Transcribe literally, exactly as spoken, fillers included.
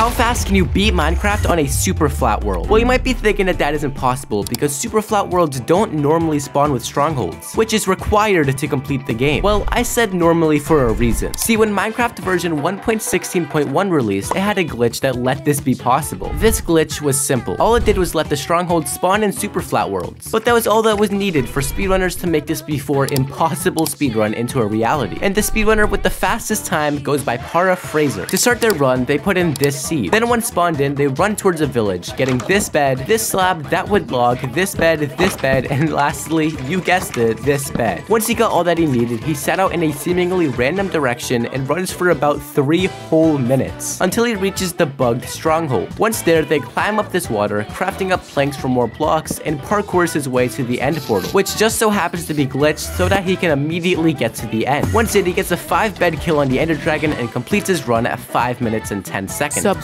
How fast can you beat Minecraft on a super flat world? Well, you might be thinking that that is impossible because super flat worlds don't normally spawn with strongholds, which is required to complete the game. Well, I said normally for a reason. See, when Minecraft version one point sixteen point one released, it had a glitch that let this be possible. This glitch was simple. All it did was let the strongholds spawn in super flat worlds, but that was all that was needed for speedrunners to make this before impossible speedrun into a reality. And the speedrunner with the fastest time goes by Para Fraser. To start their run, they put in this seed. Then when spawned in, they run towards a village, getting this bed, this slab, that wood log, this bed, this bed, and lastly, you guessed it, this bed. Once he got all that he needed, he set out in a seemingly random direction and runs for about three whole minutes, until he reaches the bugged stronghold. Once there, they climb up this water, crafting up planks for more blocks, and parkours his way to the end portal, which just so happens to be glitched so that he can immediately get to the end. Once in, he gets a five bed kill on the Ender Dragon and completes his run at five minutes and ten seconds. Sub